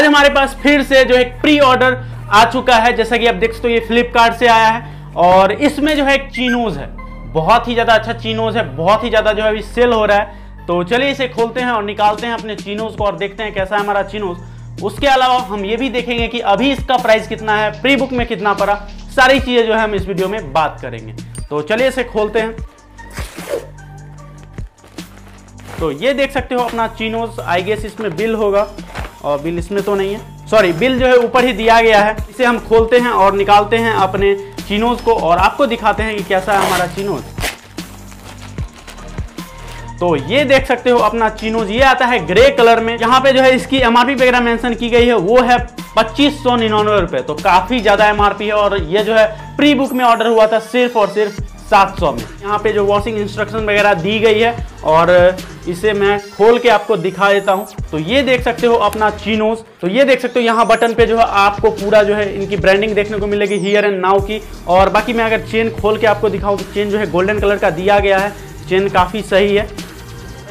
आज हमारे पास फिर से जो है प्री ऑर्डर आ चुका है, जैसा कि आप देख सकते हो ये फ्लिपकार्ट से आया है और इसमें जो है एक चीनोज है, बहुत ही ज़्यादा अच्छा चीनोज है, बहुत ही ज़्यादा जो है अभी सेल हो रहा है। तो चलिए इसे खोलते हैं और निकालते हैं अपने चीनोज को और देखते हैं कैसा है हमारा चीनोज। उसके अलावा हम ये भी देखेंगे कि अभी इसका प्राइस कितना है, प्री बुक में कितना पड़ा, सारी चीज़ें जो है हम इस वीडियो में बात करेंगे। तो चलिए इसे खोलते हैं। तो ये देख सकते हो अपना चीनोज, आई गेस इसमें बिल होगा और बिल इसमें तो नहीं है, सॉरी बिल जो है ऊपर ही दिया गया है। इसे हम खोलते हैं और निकालते हैं अपने चीनोज को और आपको दिखाते हैं कि कैसा है हमारा चीनोज। तो ये देख सकते हो अपना चीनोज, ये आता है ग्रे कलर में। यहाँ पे जो है इसकी एमआरपी वगैरह मेंशन की गई है, वो है 2599 रुपये। तो काफ़ी ज़्यादा एमआरपी है और ये जो है प्री बुक में ऑर्डर हुआ था सिर्फ और सिर्फ 700 में। यहाँ पे जो वॉशिंग इंस्ट्रक्शन वगैरह दी गई है और इसे मैं खोल के आपको दिखा देता हूँ। तो ये देख सकते हो अपना चीनोज। तो ये देख सकते हो यहाँ बटन पे जो है आपको पूरा जो है इनकी ब्रांडिंग देखने को मिलेगी हियर एंड नाउ की। और बाकी मैं अगर चेन खोल के आपको दिखाऊँ तो चेन जो है गोल्डन कलर का दिया गया है, चेन काफ़ी सही है,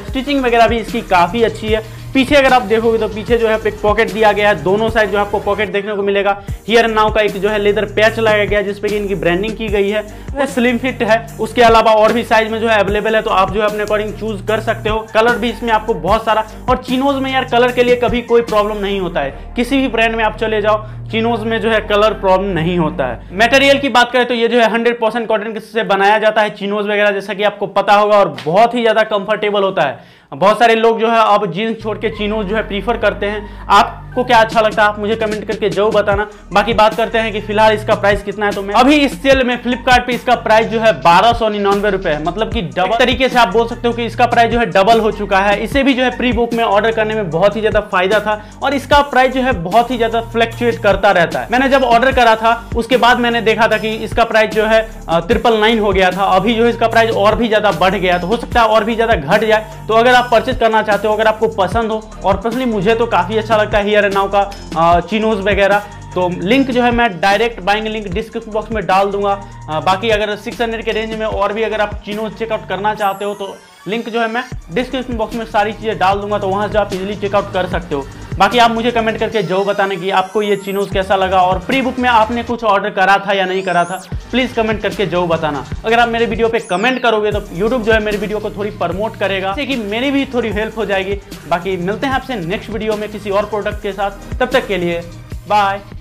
स्टिचिंग वगैरह भी इसकी काफ़ी अच्छी है। पीछे अगर आप देखोगे तो पीछे जो है एक पॉकेट दिया गया है, दोनों साइड जो आपको पॉकेट देखने को मिलेगा। हियर एंड नाउ का एक जो है लेदर पैच लगाया गया है जिसपे कि इनकी ब्रांडिंग की गई है। वो स्लिम फिट है, उसके अलावा और भी साइज में जो है अवेलेबल है, तो आप जो है अपने अकॉर्डिंग चूज कर सकते हो। कलर भी इसमें आपको बहुत सारा, और चीनोज में यार कलर के लिए कभी कोई प्रॉब्लम नहीं होता है, किसी भी ब्रांड में आप चले जाओ चीनोज में जो है कलर प्रॉब्लम नहीं होता है। मटेरियल की बात करें तो ये जो है 100% कॉटन से बनाया जाता है चीनोज वगैरह, जैसा कि आपको पता होगा, और बहुत ही ज़्यादा कंफर्टेबल होता है। बहुत सारे लोग जो है अब जीन्स छोड़ के चीनोज जो है प्रीफर करते हैं। आपको क्या अच्छा लगता है आप मुझे कमेंट करके जरूर बताना। बाकी बात करते हैं कि फिलहाल इसका प्राइस कितना है। तो मैं अभी इस सेल में फ्लिपकार्ट पे इसका प्राइस जो है 1299 रुपये है, मतलब कि डबल तरीके से आप बोल सकते हो कि इसका प्राइस जो है डबल हो चुका है। इसे भी जो है प्री बुक में ऑर्डर करने में बहुत ही ज़्यादा फायदा था और इसका प्राइस जो है बहुत ही ज़्यादा फ्लक्चुएट करता रहता है। मैंने जब ऑर्डर करा था उसके बाद मैंने देखा था कि इसका प्राइस जो है 999 हो गया था, अभी जो है इसका प्राइस और भी ज़्यादा बढ़ गया, तो हो सकता है और भी ज़्यादा घट जाए। तो अगर आप परचेज करना चाहते हो, अगर आपको पसंद हो, और पर्सनली मुझे तो काफ़ी अच्छा लगता है हियर एंड नाउ का चीनोज वगैरह, तो लिंक जो है मैं direct buying link description box में डाल दूंगा। बाकी अगर 600 के रेंज में और भी अगर आप चीनोज चेकआउट करना चाहते हो तो लिंक जो है मैं डिस्क्रिप्शन बॉक्स में सारी चीज़ें डाल दूंगा, तो वहाँ से आप इजीली चेकआउट कर सकते हो। बाकी आप मुझे कमेंट करके जरूर बताने कि आपको ये चीनोज कैसा लगा और प्री बुक में आपने कुछ ऑर्डर करा था या नहीं करा था, प्लीज़ कमेंट करके जरूर बताना। अगर आप मेरे वीडियो पे कमेंट करोगे तो यूट्यूब जो है मेरे वीडियो को थोड़ी प्रमोट करेगा, जिससे कि मेरी भी थोड़ी हेल्प हो जाएगी। बाकी मिलते हैं आपसे नेक्स्ट वीडियो में किसी और प्रोडक्ट के साथ, तब तक के लिए बाय।